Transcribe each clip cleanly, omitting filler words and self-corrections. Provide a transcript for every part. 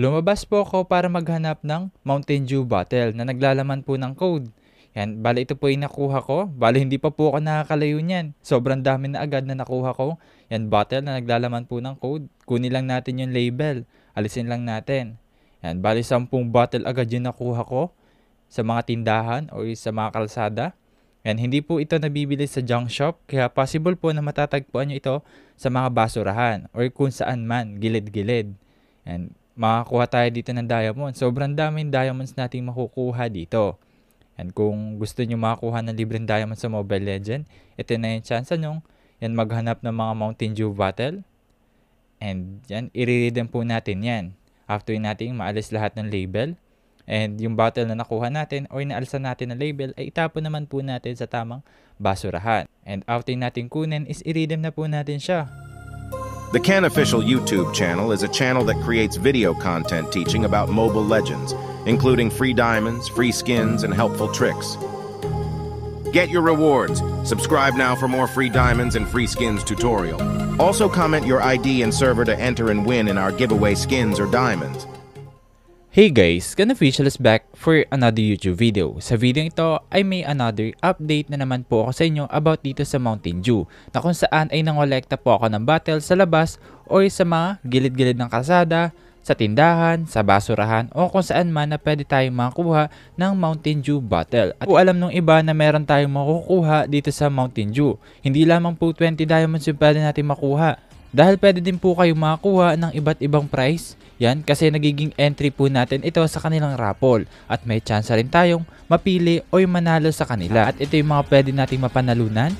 Lumabas po ako para maghanap ng Mountain Dew bottle na naglalaman po ng code. Yan, bali ito po yung nakuha ko. Bali hindi pa po ako nakakalayo niyan. Sobrang dami na agad na nakuha ko. Yan, bottle na naglalaman po ng code. Kunin lang natin yung label. Alisin lang natin. Yan, bali 10 bottle agad yung nakuha ko sa mga tindahan o sa mga kalsada. Yan, hindi po ito nabibili sa junk shop. Kaya possible po na matatagpuan nyo ito sa mga basurahan or kung saan man, gilid-gilid. Yan. Makakuha tayo dito ng diamond. Sobrang daming diamonds nating makukuha dito. And kung gusto nyo makakuha ng libreng diamond sa Mobile Legends, ito na yung chance nyo. Yan, maghanap ng mga Mountain Dew bottle. And yan, i-redeem po natin yan. After natin maalis lahat ng label. And yung bottle na nakuha natin o inaalisan natin ng label, ay itapon naman po natin sa tamang basurahan. And after natin kunin is i-redeem na po natin siya. The Ken Official YouTube channel is a channel that creates video content teaching about Mobile Legends, including free diamonds, free skins, and helpful tricks. Get your rewards. Subscribe now for more free diamonds and free skins tutorial. Also comment your ID and server to enter and win in our giveaway skins or diamonds. Hey guys, Ken Official is back for another YouTube video. Sa video ito ay may another update na naman po ako sa inyo about dito sa Mountain Dew na kung saan ay nangolekta po ako ng bottle sa labas o sa mga gilid-gilid ng kalsada, sa tindahan, sa basurahan o kung saan man na pwede tayong makuha ng Mountain Dew bottle. At alam nung iba na meron tayong makukuha dito sa Mountain Dew. Hindi lamang po 20 diamonds yung pwede natin makuha. Dahil pwede din po kayo makakuha ng iba't ibang price, yan kasi nagiging entry po natin ito sa kanilang raffle at may chance rin tayong mapili o manalo sa kanila. At ito yung mga pwede nating mapanalunan.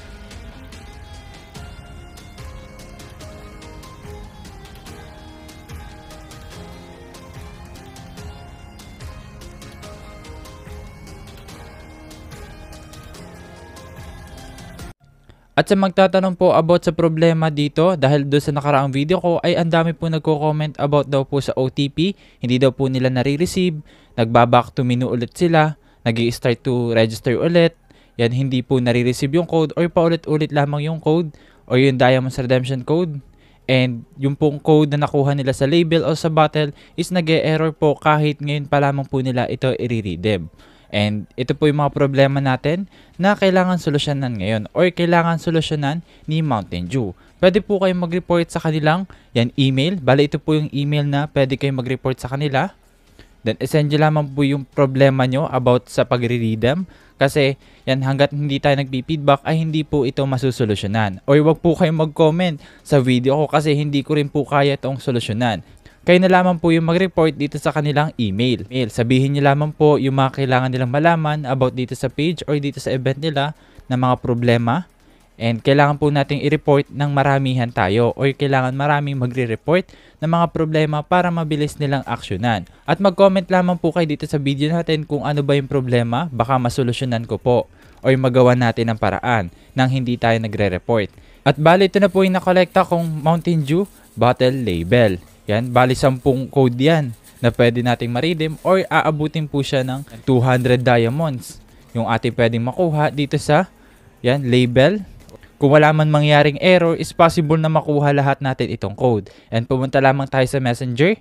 At sa magtatanong po about sa problema dito, dahil doon sa nakaraang video ko ay ang dami po nagko-comment about daw po sa OTP, hindi daw po nila nare-receive, nagbaback to menu ulit sila, nag-i-start to register ulit, yan hindi po nare-receive yung code or paulit-ulit lamang yung code o yung Diamonds Redemption code. And yung pong code na nakuha nila sa label o sa bottle is nag-e-error po kahit ngayon pa lamang po nila ito i-redeem. And ito po yung mga problema natin na kailangan solusyonan ngayon or kailangan solusyonan ni Mountain Dew. Pwede po kayong mag-report sa kanilang yan, email. Bale, ito po yung email na pwede kayong mag-report sa kanila. Then, isend nyo lamang po yung problema nyo about sa pagre-redeem. Kasi, yan, hanggat hindi tayo nagpi-feedback ay hindi po ito masusolusyonan. Or wag po kayong mag-comment sa video ko kasi hindi ko rin po kaya itong solusyonan. Kayo na lamang po yung mag-report dito sa kanilang email. Sabihin nyo lamang po yung mga kailangan nilang malaman about dito sa page or dito sa event nila na mga problema. And kailangan po nating i-report ng maramihan tayo or kailangan maraming magre-report ng mga problema para mabilis nilang aksyonan. At mag-comment lamang po kayo dito sa video natin kung ano ba yung problema, baka masolusyonan ko po or magawa natin ang paraan nang hindi tayo nagre-report. At bali ito na po yung nakolekta kong Mountain Dew bottle label. Yan, bali 10 code yan na pwede nating ma-redeem or aabutin po siya ng 200 diamonds. Yung ating pwedeng makuha dito sa yan, label. Kung wala man mangyaring error, is possible na makuha lahat natin itong code. And pumunta lamang tayo sa Messenger.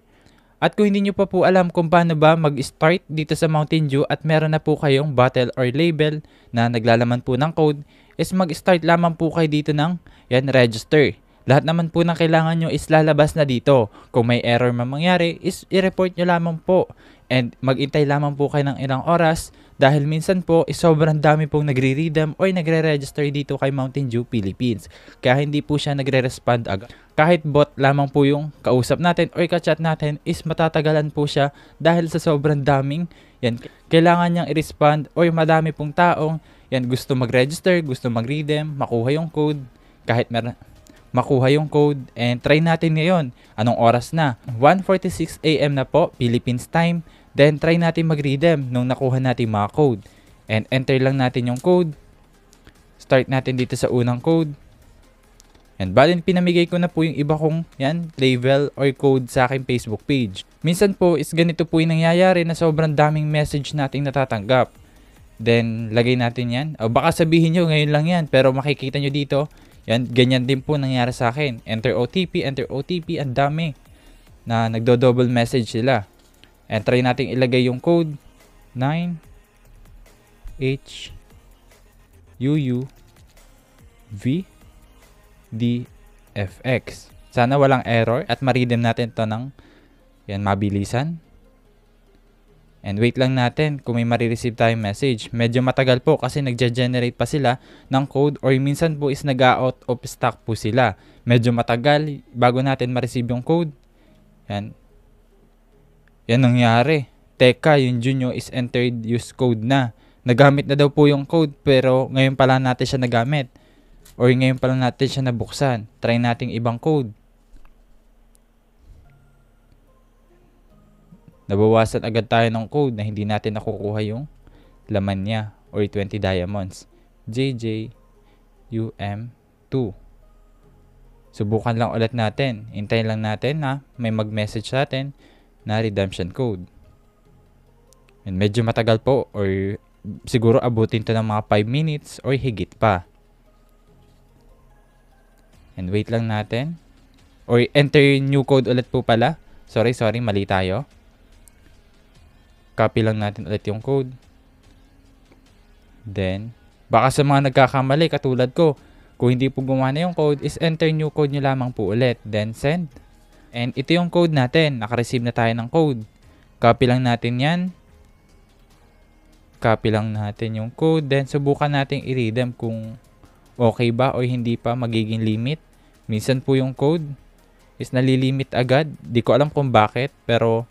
At kung hindi nyo pa po alam kung paano ba mag-start dito sa Mountain Dew at meron na po kayong bottle or label na naglalaman po ng code, is mag-start lamang po kayo dito ng yan, register. Lahat naman po ng kailangan nyo is lalabas na dito. Kung may error man mangyari, is i-report nyo lamang po. And mag-intay lamang po kayo ng ilang oras dahil minsan po is sobrang dami pong nagre-redeem o nagre-register dito kay Mountain Dew Philippines. Kaya hindi po siya nagre-respond agad. Kahit bot lamang po yung kausap natin o ka-chat natin is matatagalan po siya dahil sa sobrang daming yan, kailangan niyang i-respond o madami pong taong yan, gusto mag-register, gusto mag-redeem, makuha yung code kahit meron makuha yung code and try natin ngayon. Anong oras na? 1:46 AM na po, Philippines time. Then try natin mag-redeem nung nakuha natin mga code. And enter lang natin yung code. Start natin dito sa unang code. And bali pinamigay ko na po yung iba kong yan, label or code sa aking Facebook page. Minsan po is ganito po yung nangyayari na sobrang daming message nating natatanggap. Then lagay natin yan. O baka sabihin nyo ngayon lang yan pero makikita nyo dito. Yan, ganyan din po nangyari sa akin. Enter OTP, ang dami. na nagdo-double message sila. And try natin ilagay yung code 9HUUVDFX. Sana walang error at ma-redeem natin ito ng yan, mabilisan. And wait lang natin kung may marireceive tayong message. Medyo matagal po kasi nagja-generate pa sila ng code or minsan po is nag-out of stock po sila. Medyo matagal bago natin ma-receive yung code. Yan. Yan nangyari. Teka, yung Junyo is entered use code na. Nagamit na daw po yung code pero ngayon pa lang natin siya nagamit. Or ngayon pa lang natin siya nabuksan. Try nating ibang code. Nabawasan agad tayo ng code na hindi natin nakukuha yung laman niya or 20 diamonds. JJUM2. Subukan lang ulit natin. Hintayin lang natin na may mag-message sa atin na redemption code. And medyo matagal po or siguro abutin to ng mga 5 minutes or higit pa. And wait lang natin. Or enter new code ulit po pala. Sorry, mali tayo. Copy lang natin ulit yung code. Then, baka sa mga nagkakamali katulad ko, kung hindi po gumana yung code, is enter new code nyo lamang po ulit. Then, send. And ito yung code natin. Nakareceive na tayo ng code. Copy lang natin yan. Copy lang natin yung code. Then, subukan natin i-redeem kung okay ba o hindi pa magiging limit. Minsan po yung code is nalilimit agad. Di ko alam kung bakit, pero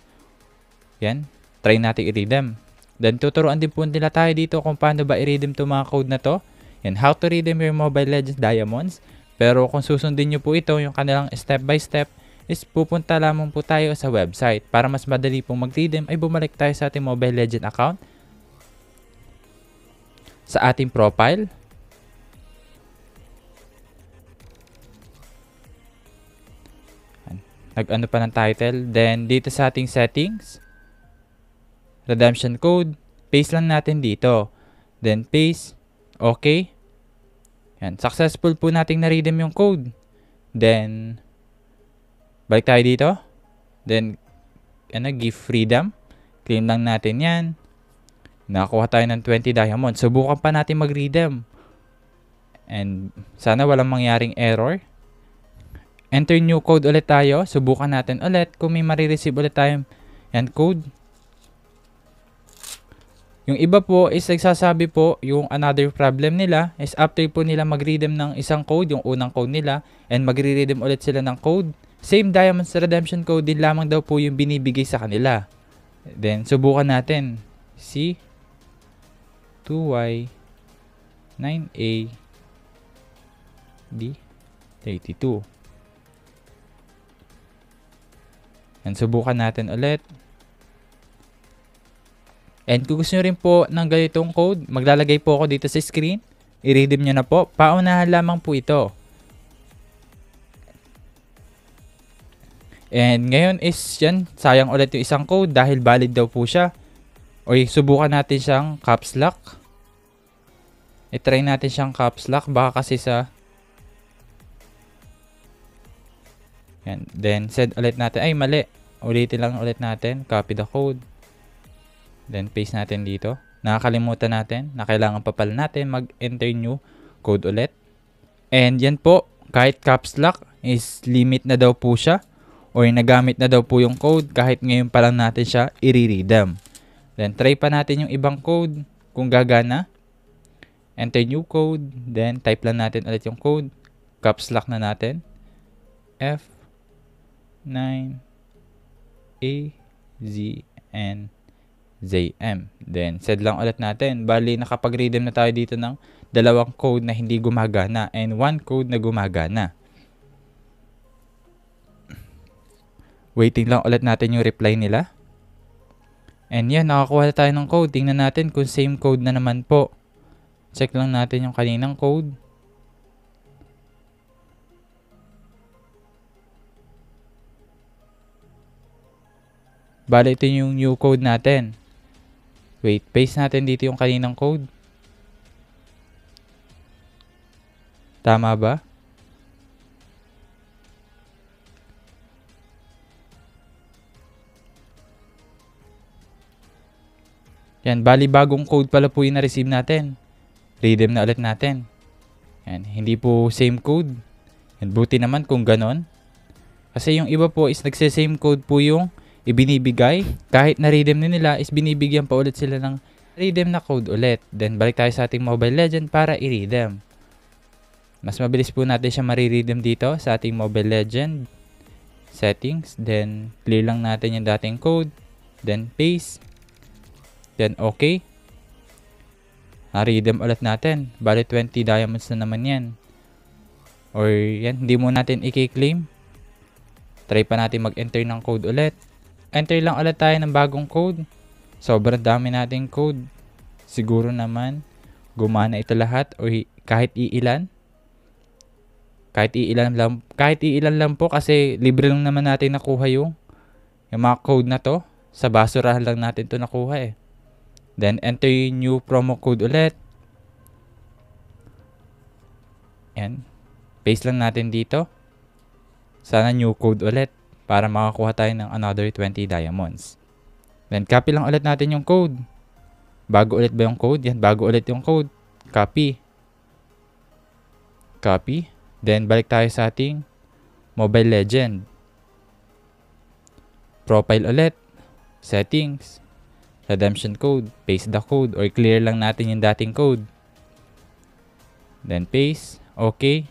yan. Try natin i-redeem. Then, tuturuan din po nila tayo dito kung paano ba i-redeem itong mga code na to. And how to redeem your Mobile Legends Diamonds. Pero kung susundin nyo po ito, yung kanilang step by step, is pupunta lamang po tayo sa website. Para mas madali pong mag-redeem, ay bumalik tayo sa ating Mobile Legends account. Sa ating profile. Nag-ano pa ng title. Then, dito sa ating settings. Redemption code, paste lang natin dito. Then, paste. Okay. Yan. Successful po nating na-redeem yung code. Then, balik tayo dito. Then, give freedom. Claim lang natin yan. Nakakuha tayo ng 20 diamonds. Subukan pa natin mag-redeem. And, sana walang mangyaring error. Enter new code ulit tayo. Subukan natin ulit kung may marireceive ulit tayong yan, code. Yung iba po is nagsasabi po yung another problem nila is after po nila mag-redeem ng isang code, yung unang code nila, and mag-redeem ulit sila ng code. Same Diamonds Redemption Code din lamang daw po yung binibigay sa kanila. Then, subukan natin. C, 2Y, 9A, D, 32. And subukan natin ulit. And kung gusto nyo rin po ng ganitong code, maglalagay po ako dito sa screen. I-redeem nyo na po. Paunahan lamang po ito. And ngayon is yan. Sayang ulit yung isang code dahil valid daw po siya. O subukan natin siyang caps lock. I-try natin siyang caps lock. Baka kasi sa... Yan. Then send ulit natin. Ay mali. Ulitin lang ulit natin. Copy the code. Then, paste natin dito. Nakakalimutan natin na kailangan pa pala natin mag-enter new code ulit. And yan po, kahit caps lock is limit na daw po siya or nagamit na daw po yung code kahit ngayon pa lang natin siya i-redeem. Then, try pa natin yung ibang code kung gagana. Enter new code. Then, type lang natin ulit yung code. Caps lock na natin. F 9 A Z N JM. Then, send lang ulit natin. Bali, nakapag-redeem na tayo dito ng dalawang code na hindi gumagana and one code na gumagana. Waiting lang ulit natin yung reply nila. And yan, nakakuha na tayo ng code. Tingnan natin kung same code na naman po. Check lang natin yung kaninang code. Bali, ito yung new code natin. Wait, paste natin dito yung kaninang code. Tama ba? Yan, bali bagong code pala po yung na-receive natin. Redeem na ulit natin. Yan, hindi po same code. Yan, buti naman kung ganon. Kasi yung iba po is nagse-same code po yung ibinibigay. Kahit na-redeem nila is binibigyan pa ulit sila ng redeem na code ulit. Then balik tayo sa ating Mobile Legend para i-redeem. Mas mabilis po natin siya mariredeem dito sa ating Mobile Legend. Settings. Then clear lang natin yung dating code. Then paste. Then, okay. Na-redeem ulit natin. Bali, 20 diamonds na naman yan. Or, yan. Hindi mo natin i-claim. Try pa natin mag-enter ng code ulit. Enter lang ulit tayo ng bagong code. Sobrang dami nating code. Siguro naman, gumana ito lahat. O kahit iilan. Kahit iilan lang po. Kasi, libre lang naman natin nakuha yung mga code na to. Sa basurahan lang natin to nakuha eh. Then, enter yung new promo code ulit. Ayan. Paste lang natin dito. Sana new code ulit para makakuha tayo ng another 20 diamonds. Then, copy lang ulit natin yung code. Bago ulit ba yung code? Yan, bago ulit yung code. Copy. Copy. Then, balik tayo sa ating Mobile Legend. Profile ulit. Settings. Redemption code, paste the code, or clear lang natin yung dating code. Then paste, okay.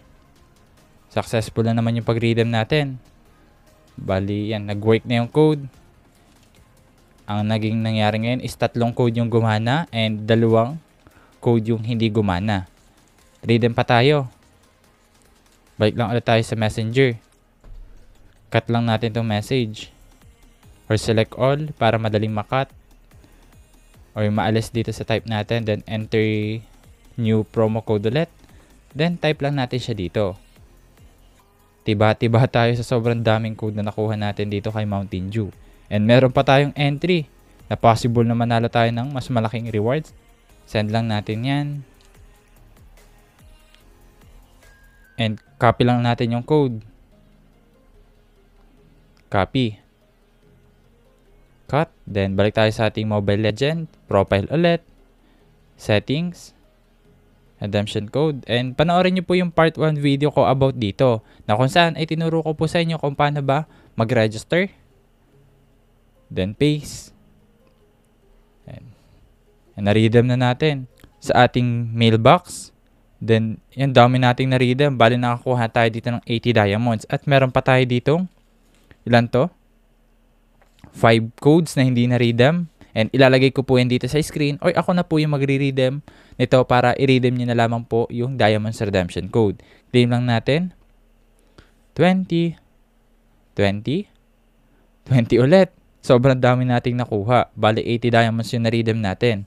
Successful na naman yung pag-redeem natin. Bali, yan, nag-work na yung code. Ang naging nangyari ngayon is 3 code yung gumana and 2 code yung hindi gumana. Redeem pa tayo. Balik lang ulit tayo sa messenger. Cut lang natin tong message. Or select all para madaling makat. Or maalis dito sa type natin. Then, enter new promo code ulit. Then, type lang natin siya dito. Tiba-tiba tayo sa sobrang daming code na nakuha natin dito kay Mountain Dew. And, meron pa tayong entry na possible na manalo tayo ng mas malaking rewards. Send lang natin yan. And, copy lang natin yung code. Copy. Cut. Then, balik tayo sa ating Mobile Legend. Profile ulit. Settings. Redemption code. And, panoorin nyo po yung part 1 video ko about dito. Na kung saan ay tinuro ko po sa inyo kung paano ba mag-register. Then, paste. And na-redeem na natin sa ating mailbox. Then, yan, dami nating na-redeem. Bali, nakakuha tayo dito ng 80 diamonds. At meron pa tayo ditong ilan to? 5 codes na hindi na-redeem. And ilalagay ko po yan dito sa screen or ako na po yung magre-redeem nito para i-redeem nyo na lamang po yung Diamonds Redemption Code. Claim lang natin. 20. 20. 20 ulit. Sobrang dami nating nakuha. Bali 80 diamonds yung na-redeem natin.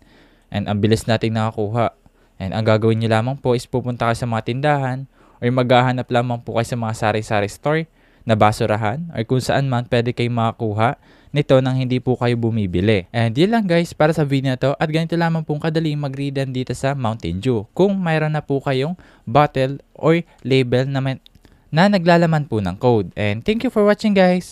And ang bilis nating nakakuha. And ang gagawin nyo lamang po is pupunta kayo sa mga tindahan or maghahanap lamang po kayo sa mga sari-sari store na basurahan or kung saan man pwede kayo makakuha nito nang hindi po kayo bumibili. And yun lang guys para sa video na to at ganito lamang pong kadali mag-redeem dito sa Mountain Dew kung mayroon na po kayong bottle or label na naglalaman po ng code. And thank you for watching guys!